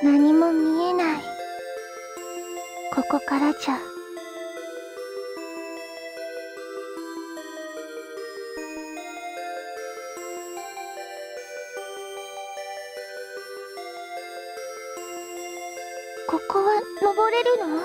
何も見えない。ここからじゃ。ここは登れるの？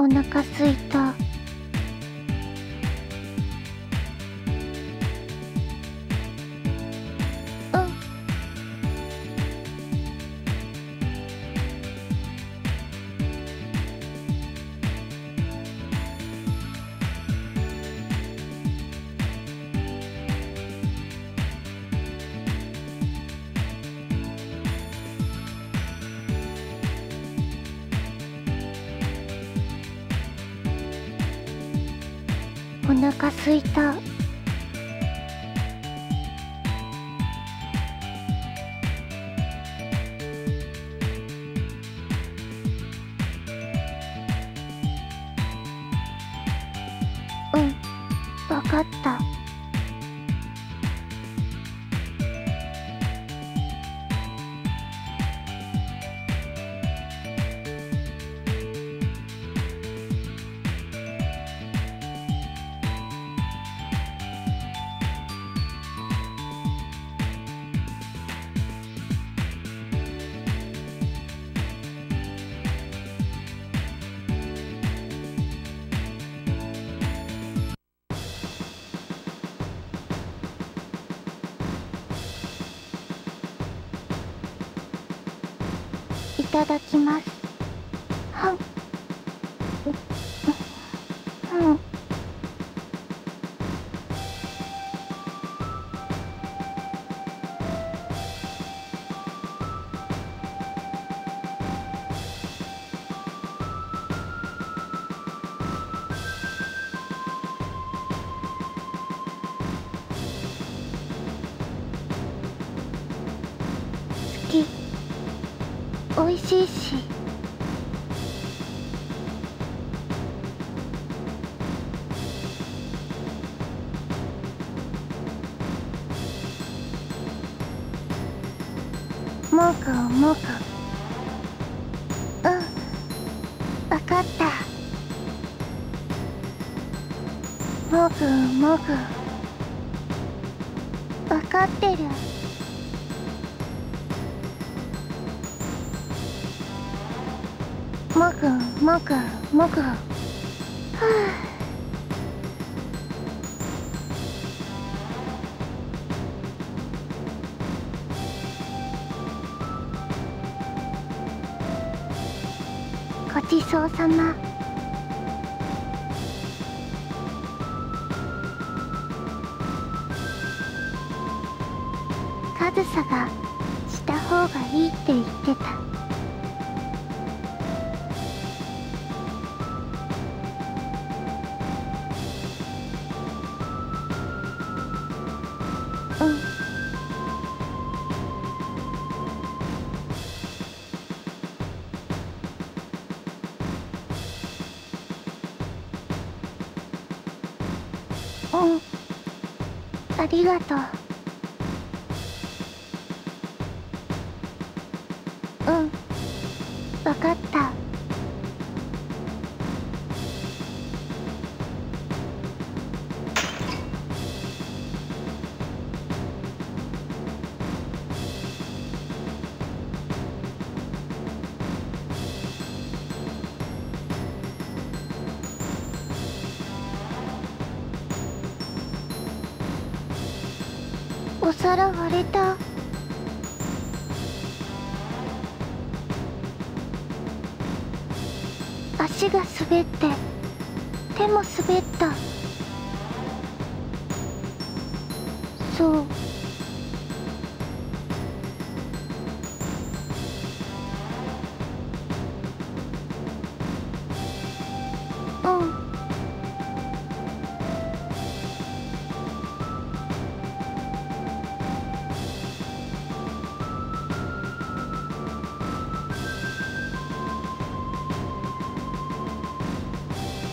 お腹すいた。お腹すいた。わかった。いただきます。はん。うん。おいしいし、もうかもうか、うん、わかった。もうかもうか。かってる。もくもくもく。はあ。ごちそうさま。上総がした方がいいって言ってた。うん。うん、ありがとう。うん、わかった。お皿割れた。足が滑って手も滑った。そう、うん。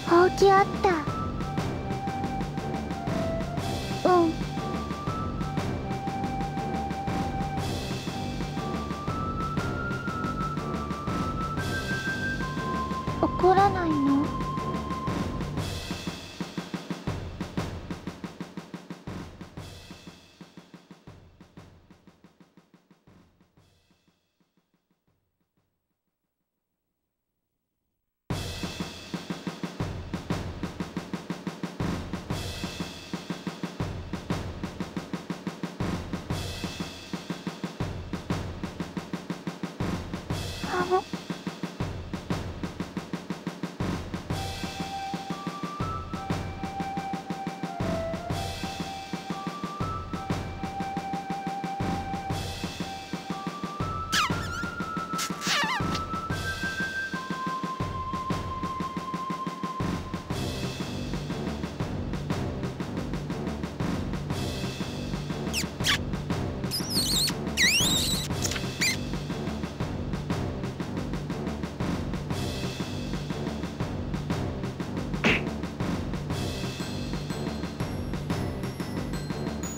ほうきあった。うん。怒らないの？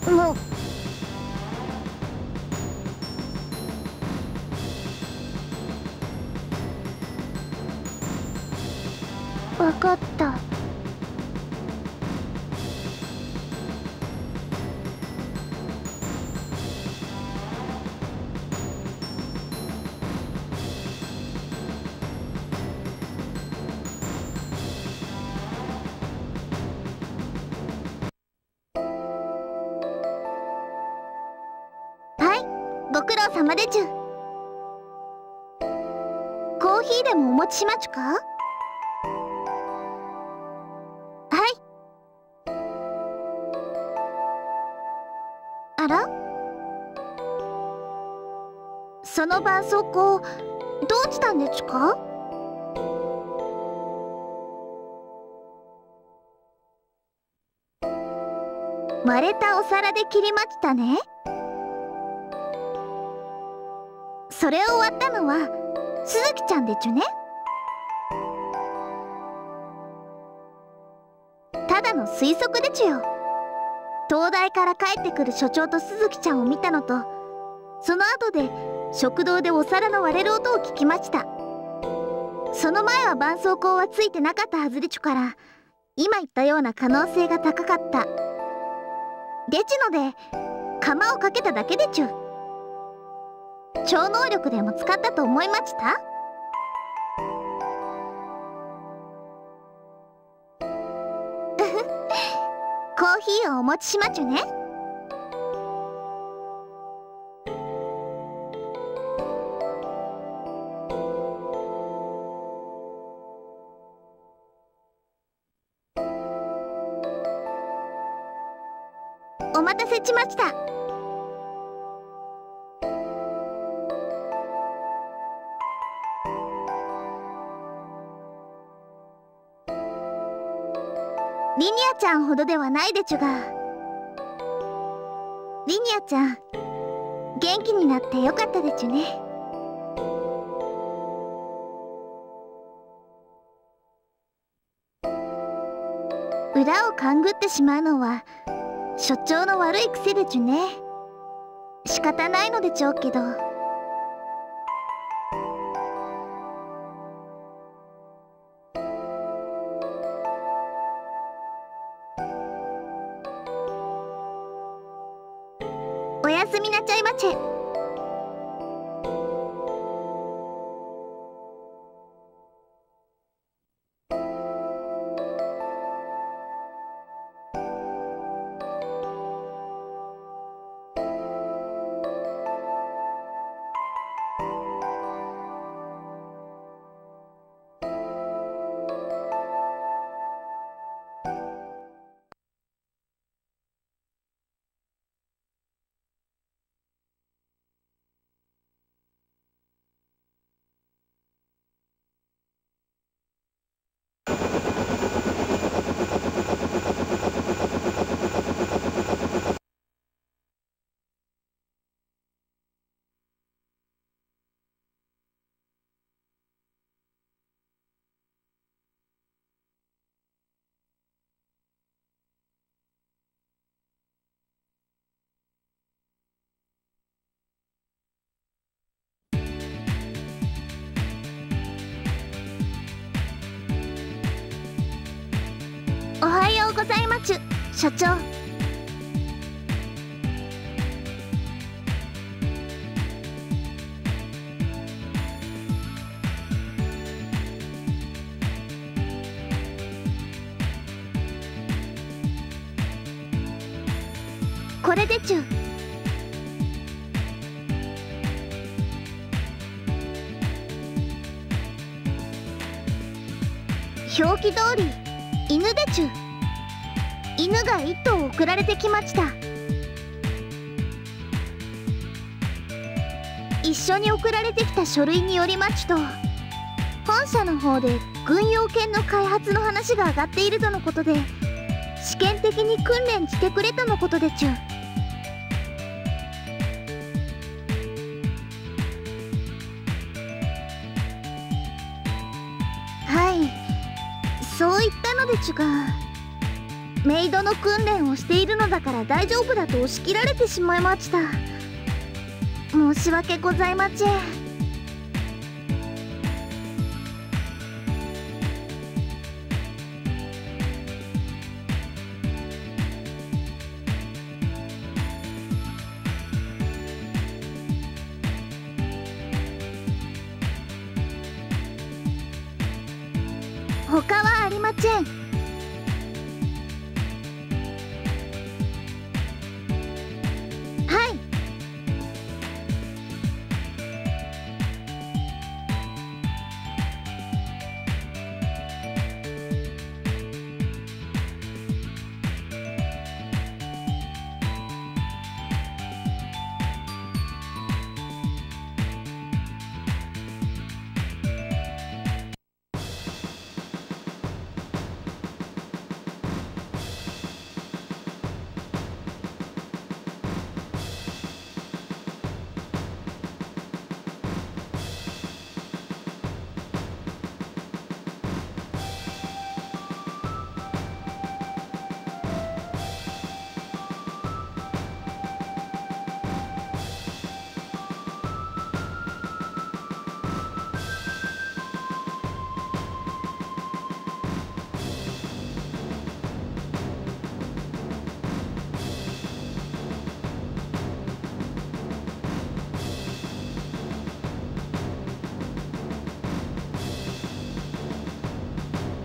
もう分かった。ご苦労様でちゅ。コーヒーでもお持ちしまちゅか？はい。あら、その絆創膏どうしたんでちゅか？割れたお皿で切りましたね。それを割ったのは鈴木ちゃんでちゅね。ただの推測でちゅよ。東大から帰ってくる所長と鈴木ちゃんを見たのと、その後で食堂でお皿の割れる音を聞きました。その前は絆創膏はついてなかったはずでちゅから、今言ったような可能性が高かったでちゅので、釜をかけただけでちゅ。超能力でも使ったと思いまちた？コーヒーをお持ちしまちゅね。お待たせしました。リニアちゃんほどではないでちゅが、リニアちゃん元気になってよかったでちゅね。裏を勘ぐってしまうのは所長の悪い癖でちゅね。仕方ないのでちょうけど、おやすみなちゃいまちぇ。おはようございまちゅ、所長。これでちゅ。表記通り犬でちゅ。犬が1頭送られてきました。一緒に送られてきた書類によりまちと、本社の方で軍用犬の開発の話が上がっているとのことで、試験的に訓練してくれとのことでちゅ。はい、そう言ったのでちゅが。メイドの訓練をしているのだから大丈夫だと押し切られてしまいました。申し訳ございまちぇ。他はありまちぇん。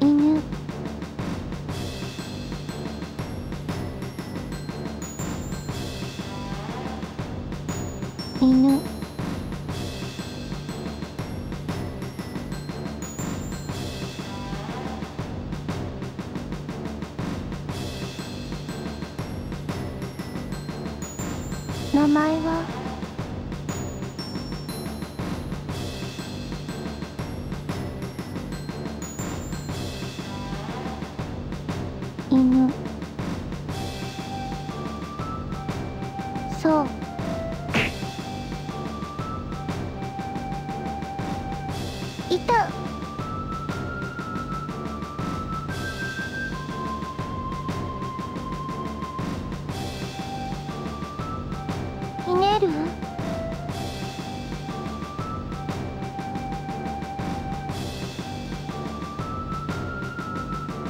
犬。犬。名前は犬。そう。いた。ひねる。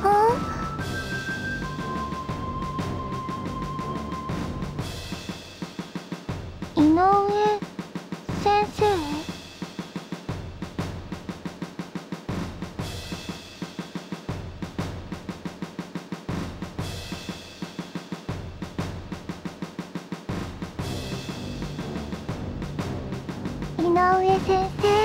はあ。井上先生。井上先生。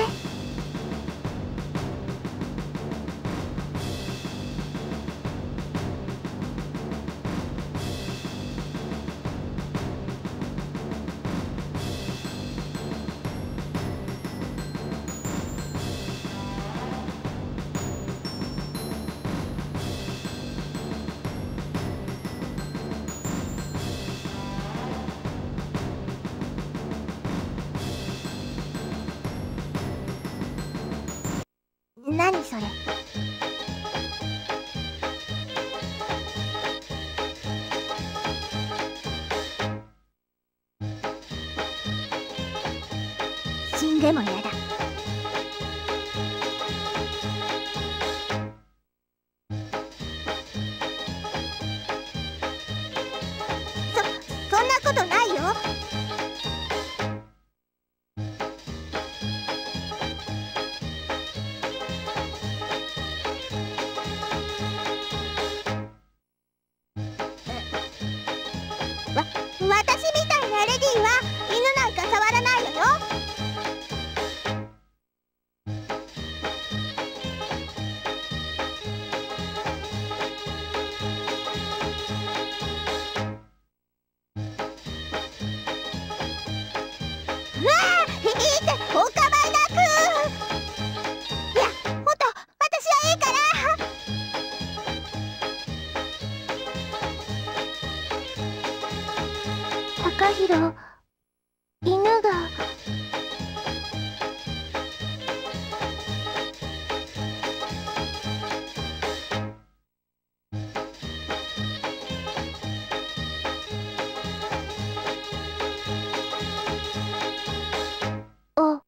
何それ。死んでもやだ。そんなことないよ。私みたいなレディーは犬なんか触らないのよ。うわあ、いいってお構いなく。いや、ほんと私はいいから。高弘、犬がお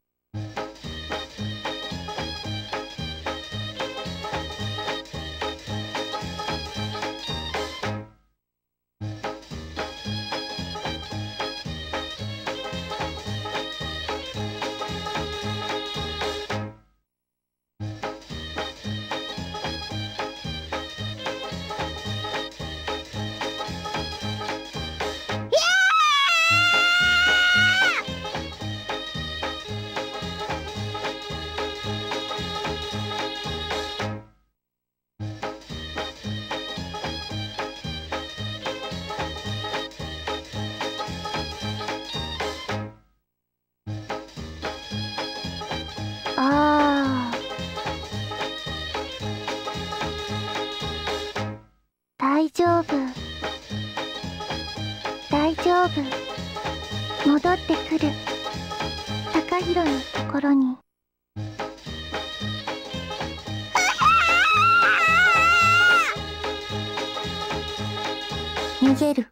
ああ、大丈夫大丈夫、戻ってくる。高弘のところに。逃げる。